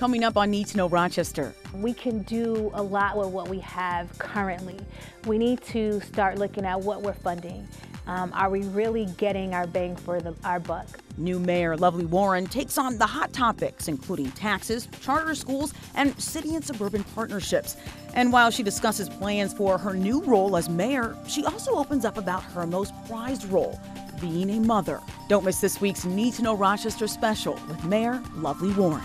Coming up on Need to Know Rochester. We can do a lot with what we have currently. We need to start looking at what we're funding. Are we really getting our bang for our buck? New Mayor Lovely Warren takes on the hot topics, including taxes, charter schools, and city and suburban partnerships. And while she discusses plans for her new role as mayor, she also opens up about her most prized role, being a mother. Don't miss this week's Need to Know Rochester special with Mayor Lovely Warren.